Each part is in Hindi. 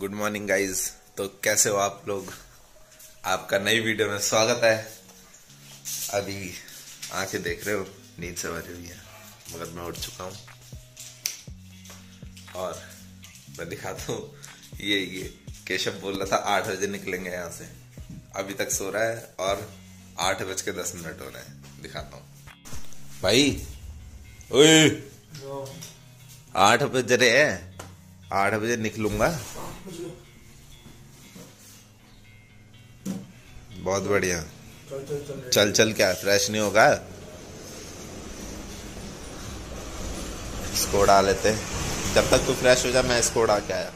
Good morning guys. तो कैसे हो आप लोग, आपका नई वीडियो में स्वागत है। अभी आंखें देख रहे हो, नींद से भरी हुई है, मगर मैं उठ चुका हूँ और मैं दिखाता हूँ। ये केशव बोल रहा था 8 बजे निकलेंगे यहाँ से, अभी तक सो रहा है और 8:10 हो रहे हैं। दिखाता हूँ भाई, ओए 8 बज रहे हैं, 8 बजे निकलूंगा। बहुत बढ़िया, चल क्या फ्रेश नहीं होगा, इसको उड़ा लेते। जब तक तू फ्रेश हो जा मैं इसको उड़ा के आया।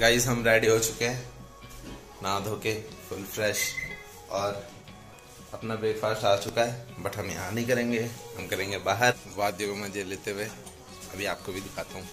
गाइस हम रेडी हो चुके हैं, नहा धो के फुल फ्रेश, और अपना ब्रेकफास्ट आ चुका है। बट हम यहाँ नहीं करेंगे, हम करेंगे बाहर वादियों को मजे लेते हुए। अभी आपको भी दिखाता हूँ।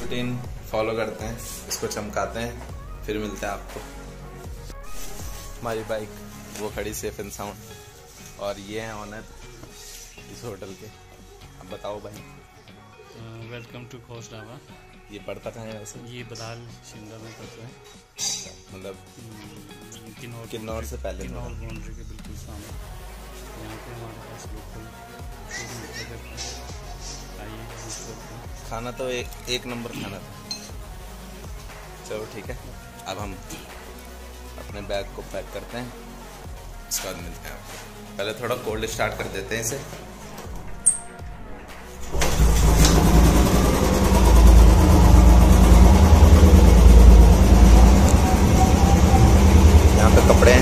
रूटीन फॉलो करते हैं, इसको चमकाते हैं, फिर मिलते हैं आपको। हमारी बाइक वो खड़ी सेफ एंड साउंड, और ये है ऑनर इस होटल के। अब बताओ भाई। वेलकम टू कोसढावा। ये पड़ता कहाँ है वैसे? ये बदाल शिंदा में पड़ता है, मतलब किन्नौर से पहले, किन्नौर बाउंड्री के बिल्कुल सामने। यहाँ पे हमारे पास लोकल खाना तो एक नंबर खाना था। चलो ठीक है, अब हम अपने बैग को पैक करते हैं, उसके बाद मिलते हैं आपको। पहले थोड़ा कोल्ड स्टार्ट कर देते हैं इसे। यहाँ पे कपड़े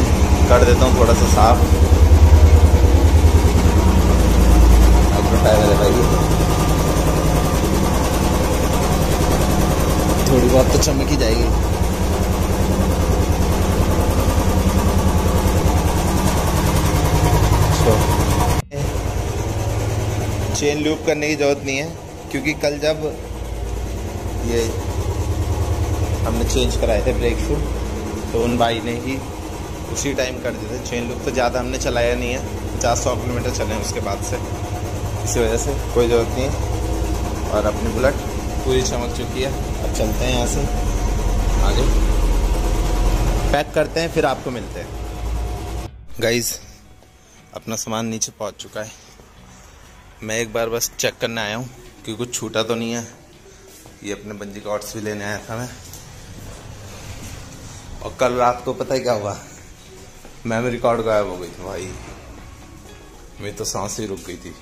कर देता हूँ थोड़ा सा साफ। मेरे भाई थोड़ी बहुत तो चमक ही जाएगी। चेन लूप करने की ज़रूरत नहीं है, क्योंकि कल जब ये हमने चेंज कराए थे ब्रेक शू, तो उन भाई ने ही उसी टाइम कर दिए थे चेन लूप। तो ज़्यादा हमने चलाया नहीं है, 400 किलोमीटर चले उसके बाद से, इसी वजह से कोई ज़रूरत नहीं है। और अपनी बुलेट पूरी चमक चुकी है। अब चलते हैं यहाँ से आगे, पैक करते हैं, फिर आपको मिलते हैं। गाइज़ अपना सामान नीचे पहुँच चुका है। मैं एक बार बस चेक करने आया हूँ कि कुछ छूटा तो नहीं है। ये अपने बंजी कॉर्ड्स भी लेने आया था मैं। और कल रात को पता है क्या हुआ, मेमोरी कार्ड गायब हो गई थी भाई। मेरी तो सांस ही रुक गई थी।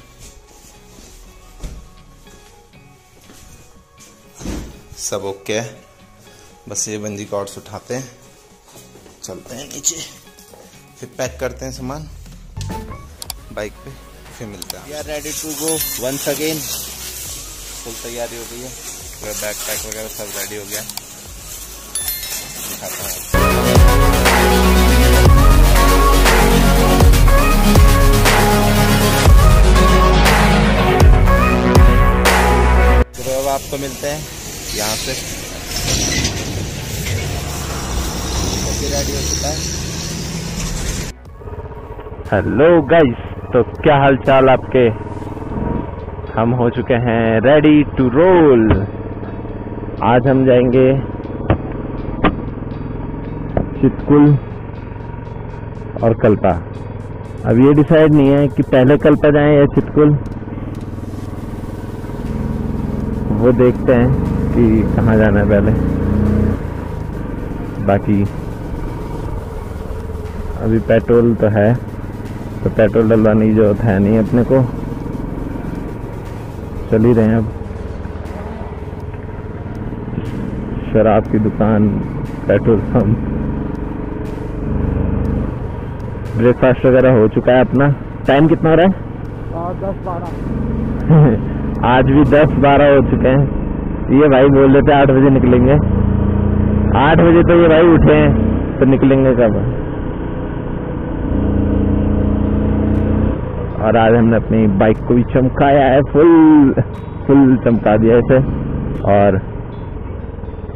सब ओके है, बस ये बंजी कॉर्ड्स उठाते हैं, चलते हैं नीचे, फिर पैक करते हैं सामान बाइक पे, फिर मिलते हैं। We are ready to go once again. Full तैयारी हो गई है, पूरा बैग पैक वगैरह सब रेडी हो गया है। अब आपको मिलते हैं यहाँ से। रेडी हो चुका है, हेलो गाइस, तो क्या हाल चाल आपके। हम हो चुके हैं रेडी टू रोल। आज हम जाएंगे चितकुल और कल्पा। अब ये डिसाइड नहीं है कि पहले कल्पा जाएं या चितकुल, वो देखते हैं कि कहाँ जाना है पहले। बाकी अभी पेट्रोल तो है, तो पेट्रोल डलवाने की जरूरत है नहीं, अपने को चल ही रहे हैं। अब शराब की दुकान, पेट्रोल पंप, ब्रेकफास्ट वगैरह हो चुका है अपना। टाइम कितना हो रहा है? 10:12 आज भी 10:12 हो चुके हैं। ये भाई बोल रहे थे 8 बजे निकलेंगे, 8 बजे तो ये भाई उठे हैं, तो निकलेंगे कब। और आज हमने अपनी बाइक को भी चमकाया है, फुल चमका दिया इसे। और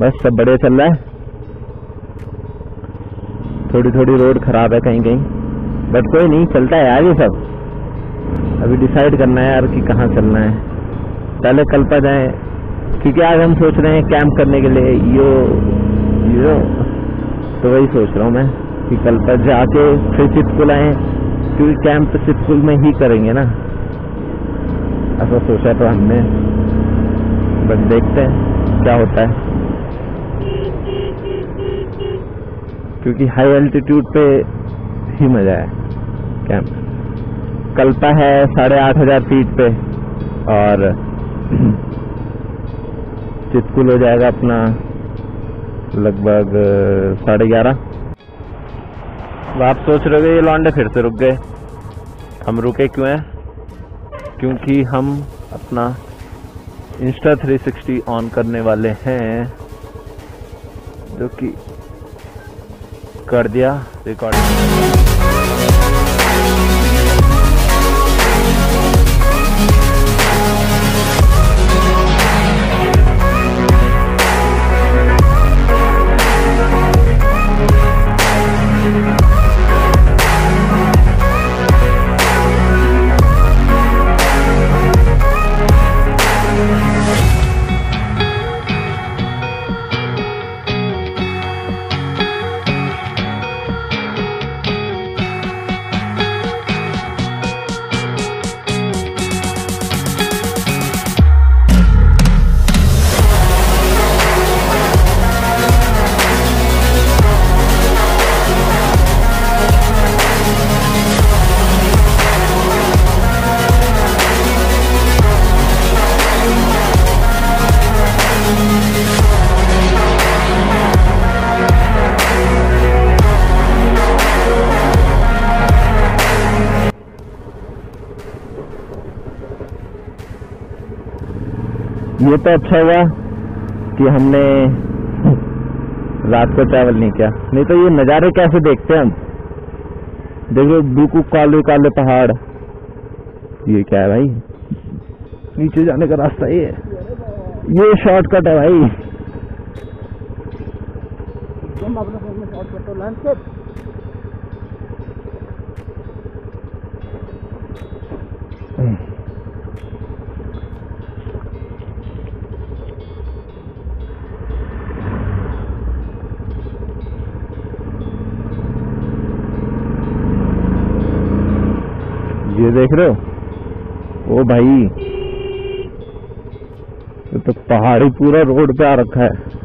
बस सब बढ़िया चल रहा है। थोड़ी थोड़ी रोड खराब है कहीं कहीं, बट कोई नहीं, चलता है यार ये सब। अभी डिसाइड करना है यार कि कहाँ चलना है, पहले कल्पा जाएं, क्योंकि आज हम सोच रहे हैं कैंप करने के लिए। यो तो वही सोच रहा हूँ मैं कि कल्पा जाके फिर चितकुल आएँ, क्योंकि कैंप तो चितकुल में ही करेंगे ना, ऐसा सोचा तो हमने। बस देखते हैं क्या होता है, क्योंकि हाई एल्टीट्यूड पे ही मजा है कैंप। कल्पा है 8500 फीट पे, और चितकुल हो जाएगा अपना लगभग 11:30। आप सोच रहे हो ये लौंडे फिर से रुक गए। हम रुके क्यों हैं? क्योंकि हम अपना इंस्टा 360 ऑन करने वाले हैं, जो कि कर दिया रिकॉर्डिंग। ये तो अच्छा हुआ कि हमने रात को ट्रैवल नहीं किया, नहीं तो ये नज़ारे कैसे देखते हैं हम। देखो बिल्कुल काले काले पहाड़, ये क्या है भाई? नीचे जाने का रास्ता ये शॉर्टकट है भाई। ये देख रहे हो? ओ भाई, ये तो पहाड़ी पूरा रोड पे आ रखा है।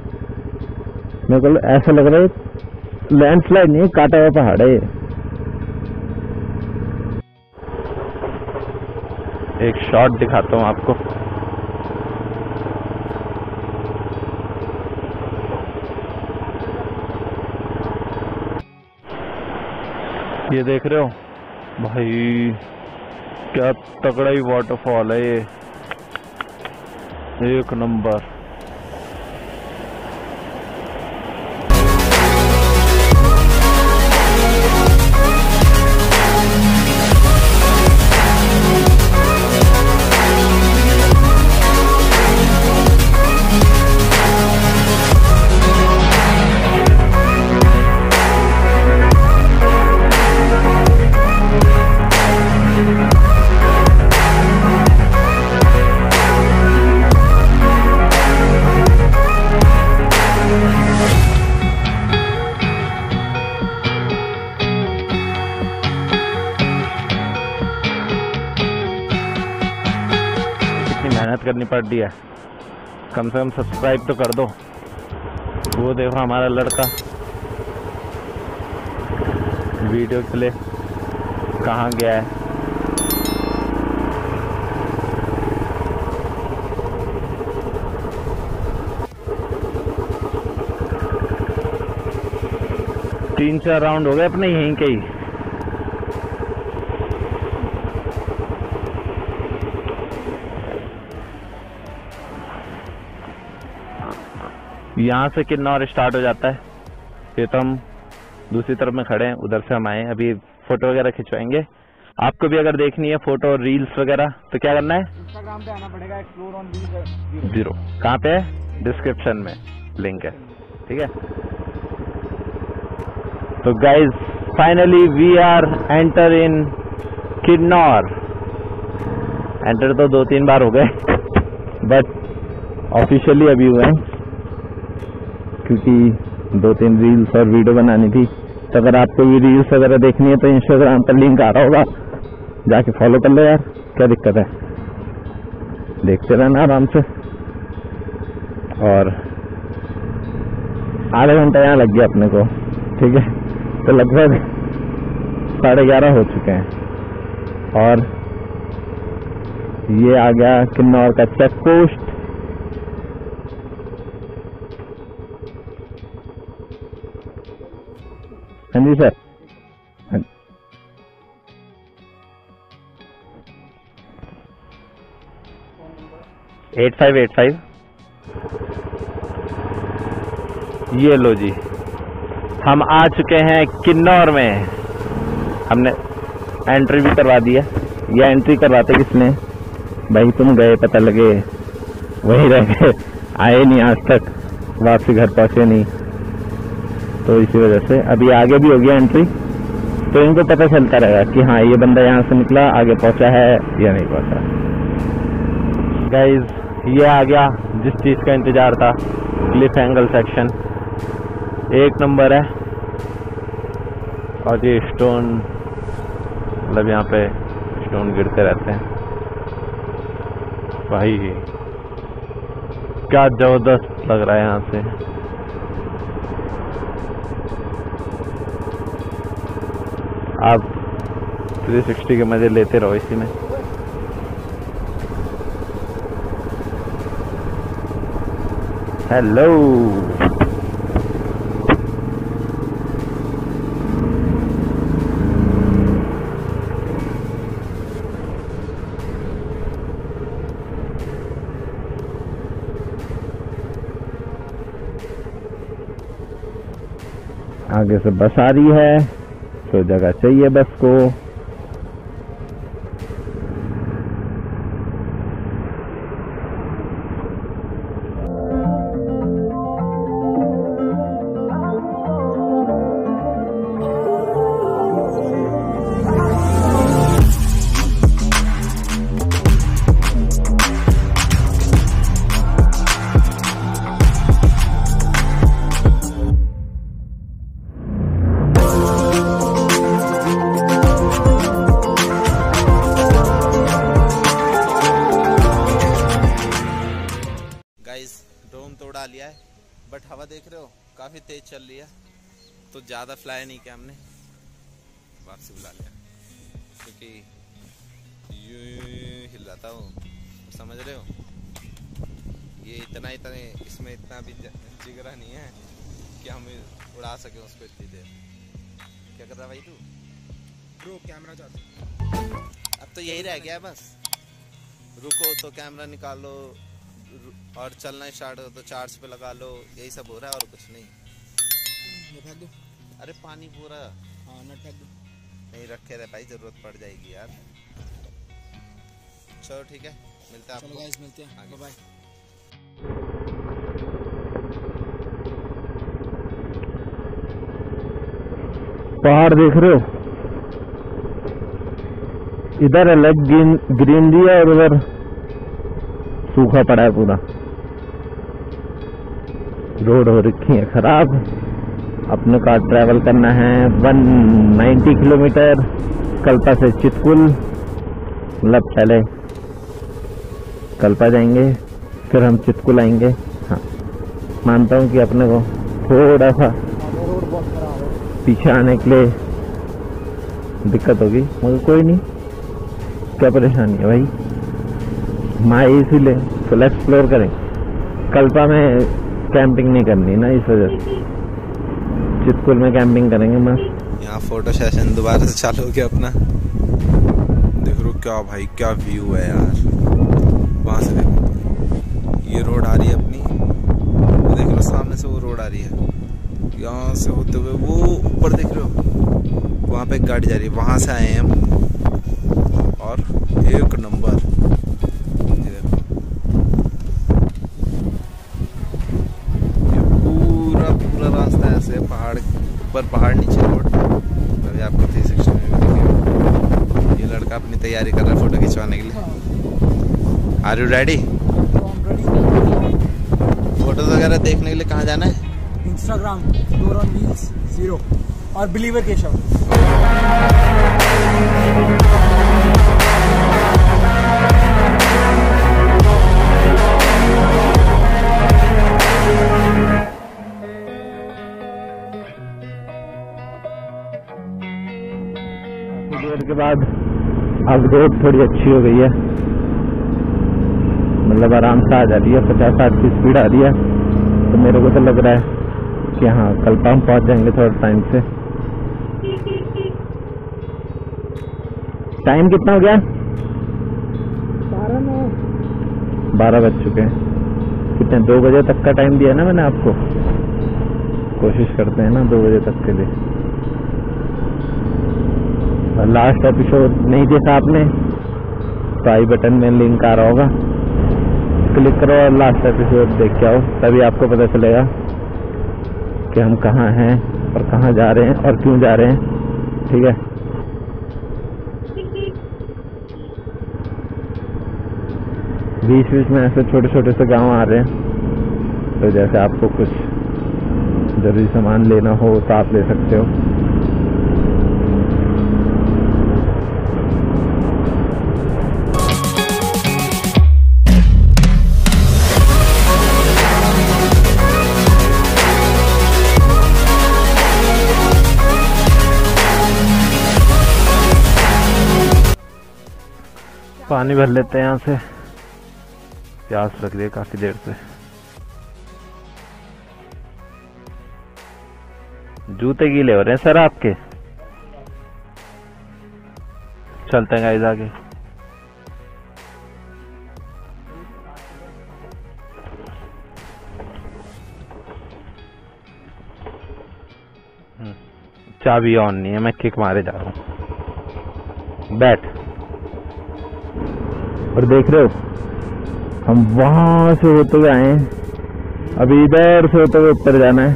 मेरे को ऐसा लग रहा है लैंडस्लाइड नहीं, काटा हुआ पहाड़ है। एक शॉट दिखाता हूँ आपको। ये देख रहे हो भाई, क्या तगड़ा ही वाटरफॉल है ये, एक नंबर। लेकर निपट दिया। कम से कम सब्सक्राइब तो कर दो। वो देखो हमारा लड़का वीडियो के लिए कहाँ गया है। तीन चार राउंड हो गए अपने यहीं के ही। यहाँ से किन्नौर स्टार्ट हो जाता है। ये तो हम दूसरी तरफ में खड़े हैं, उधर से हम आए। अभी फोटो वगैरह खिंचवाएंगे। आपको भी अगर देखनी है फोटो और रील्स वगैरह तो क्या करना है, इंस्टाग्राम पे आना पड़ेगा। एक्सप्लोर ऑन रील्स 0 कहाँ पे है, डिस्क्रिप्शन में लिंक है, ठीक है। तो guys finally we are enter in Kinnaur. Enter तो 2-3 बार हो गए बट ऑफिशियली अभी हुए हैं, क्योंकि 2-3 रील्स और वीडियो बनानी थी। तो अगर आपको भी रील्स वगैरह देखनी है तो इंस्टाग्राम पर लिंक आ रहा होगा, जाके फॉलो कर लो यार, क्या दिक्कत है। देखते रहना आराम से। और आधा घंटा यहाँ लग गया अपने को, ठीक है। तो लगभग 11:30 हो चुके हैं और ये आ गया किन्नौर का चेक पोस्ट। हाँ जी सर, हाँ। 8585। ये लो जी, हम आ चुके हैं किन्नौर में। हमने एंट्री भी करवा दिया। यह एंट्री करवाते किसने भाई, तुम गए पता लगे वहीं रह गए, आए नहीं आज तक, वापसी घर पहुंचे नहीं, तो इसी वजह से अभी आगे भी हो गया एंट्री। तो इनको पता चलता रहेगा कि हाँ ये बंदा यहाँ से निकला, आगे पहुँचा है या नहीं पहुँचा। गाइज ये आ गया जिस चीज़ का इंतज़ार था, क्लिफ एंगल सेक्शन। 1 नंबर है। और ये स्टोन, मतलब यहाँ पे स्टोन गिरते रहते हैं। भाई क्या ज़बरदस्त लग रहा है यहाँ से। आप 360 के मजे लेते रहो इसी में। हेलो, आगे से बस आ रही है तो जगह चाहिए बस को। लिया है बट हवा देख रहे हो काफी तेज चल रही है, तो ज्यादा फ्लाई नहीं किया हमने, वापसी बुला लिया क्योंकि यूं हिल रहा था वो, समझ रहे हो। ये इतना इसमें इतना भी जिगरा नहीं है कि हम उड़ा सके उसको इतनी देर। क्या कर रहा भाई तू, रुको कैमरा चाहते। अब तो यही रह गया बस, रुको तो कैमरा निकालो और चलना स्टार्ट हो तो चार्ज पे लगा लो, यही सब हो रहा है और कुछ नहीं। फेंक दो, अरे पानी पूरा। हाँ ना, फेंक दो। नहीं रखे रहे भाई, जरूरत पड़ जाएगी यार। चलो ठीक है, मिलते हैं आपको। चलो गाइस मिलते हैं, बाय बाय। पहाड़ देख रहे हो, इधर अलग ग्रीनरी है और उधर सूखा पड़ा है पूरा। रोड हो रखी है खराब। अपने का ट्रैवल करना है 190 किलोमीटर कल्पा से चितकुल, मतलब पहले कल्पा जाएंगे, फिर हम चितकुल आएंगे। हाँ, मानता हूँ कि अपने को थोड़ा सा पीछे आने के लिए दिक्कत होगी, मगर कोई नहीं, क्या परेशानी है भाई। मैं इसीलिए फुल एक्सप्लोर करें, कल्पा में कैंपिंग नहीं करनी ना, इस वजह से चितकुल में कैंपिंग करेंगे मस्त। यहाँ फोटो सेशन दोबारा से चालू हो गया अपना। देख रो क्या भाई, क्या व्यू है यार। वहाँ से देखो ये रोड आ रही है अपनी, वो देख लो सामने से वो रोड आ रही है, यहाँ से होते हुए वो ऊपर देख रहे हो, वहाँ पे गाड़ी जा रही है, वहाँ से आए हैं हम। और एक नंबर ये पूरा पूरा रास्ता ऐसे पहाड़ ऊपर पहाड़ नीचे रोड। अभी आपको 360 में देखिए, ये लड़का अपनी तैयारी कर रहा है फोटो खिंचवाने के लिए। Are you ready? फोटोज वगैरह देखने के लिए कहाँ जाना है? इंस्टाग्राम @20 और बिलीवर केशव। देर के बाद अब रोड थोड़ी अच्छी हो गई है, मतलब आराम से आ जा रही है, 50-60 की स्पीड आ रही है। तो मेरे को तो लग रहा है कि हाँ कल्पा हम पहुँच जाएंगे थोड़ा टाइम से। टाइम कितना हो गया? 12 बज चुके हैं। कितने 2 बजे तक का टाइम दिया ना मैंने आपको, कोशिश करते हैं ना 2 बजे तक के लिए। लास्ट एपिसोड नहीं देखा आपने तो आई बटन में लिंक आ रहा होगा, क्लिक करो और लास्ट एपिसोड देख के आओ, तभी आपको पता चलेगा कि हम कहाँ हैं और कहाँ जा रहे हैं और क्यों जा रहे हैं। ठीक है, बीच बीच में ऐसे छोटे छोटे से गांव आ रहे हैं, तो जैसे आपको कुछ जरूरी सामान लेना हो तो आप ले सकते हो। पानी भर लेते हैं यहाँ से, प्यास लग रही है काफी देर से। जूते गीले हो रहे हैं सर आपके। चलते हैं गाइस आगे। चाबी ऑन नहीं है, मैं किक मारे जा रहा हूँ। बैठ। और देख रहे हो हम वहाँ से होते हुए आए हैं, अभी इधर से होते हुए ऊपर जाना है।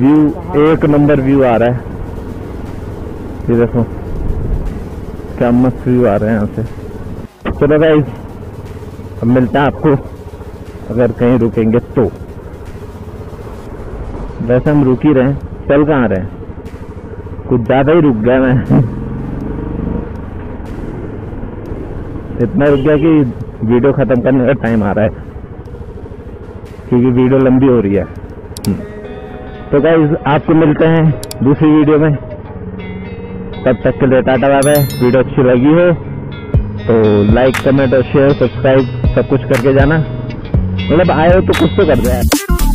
व्यू एक नंबर व्यू आ रहा है, ये देखो क्या मस्त व्यू आ रहा है यहाँ से। चलो गाइस अब मिलते हैं आपको अगर कहीं रुकेंगे तो। वैसे हम रुक ही रहे हैं, चल कहाँ रहे हैं, कुछ ज़्यादा ही रुक गया मैं। इतना रुक गया कि वीडियो ख़त्म करने का टाइम आ रहा है, क्योंकि वीडियो लंबी हो रही है। तो गाइस आपको मिलते हैं दूसरी वीडियो में, तब तक के लिए टाटा बाय बाय। वीडियो अच्छी लगी हो तो लाइक, कमेंट और शेयर, सब्सक्राइब सब कुछ करके जाना, मतलब आए हो तो कुछ तो कर दो यार।